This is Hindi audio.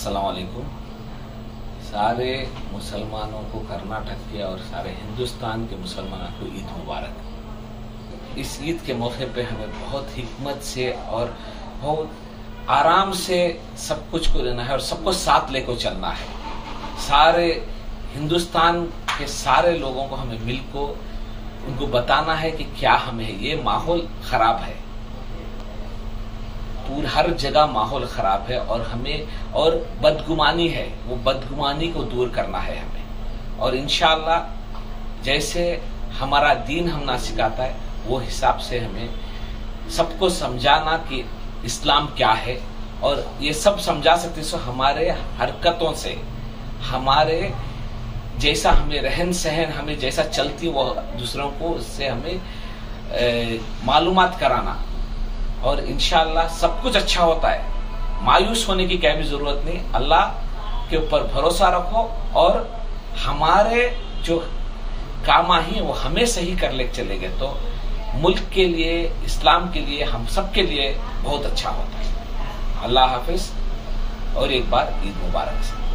अस्सलाम वालेकुम। सारे मुसलमानों को कर्नाटक के और सारे हिंदुस्तान के मुसलमानों को ईद मुबारक। इस ईद के मौके पे हमें बहुत हिकमत से और बहुत आराम से सब कुछ को लेना है और सबको साथ लेकर चलना है। सारे हिंदुस्तान के सारे लोगों को हमें मिलकर उनको बताना है कि क्या हमें ये माहौल खराब है, पूरा हर जगह माहौल खराब है और हमें और बदगुमानी है, वो बदगुमानी को दूर करना है हमें। और इंशाअल्लाह जैसे हमारा दीन हमना सिखाता है वो हिसाब से हमें सबको समझाना कि इस्लाम क्या है। और ये सब समझा सकते सो हमारे हरकतों से, हमारे जैसा हमें रहन सहन, हमें जैसा चलती वो दूसरों को उससे हमें मालूमात कराना। और इंशाअल्लाह सब कुछ अच्छा होता है, मायूस होने की क्या भी जरूरत नहीं। अल्लाह के ऊपर भरोसा रखो और हमारे जो काम आए वो हमें सही कर ले चलेंगे तो मुल्क के लिए, इस्लाम के लिए, हम सब के लिए बहुत अच्छा होता है। अल्लाह हाफिज और एक बार ईद मुबारक।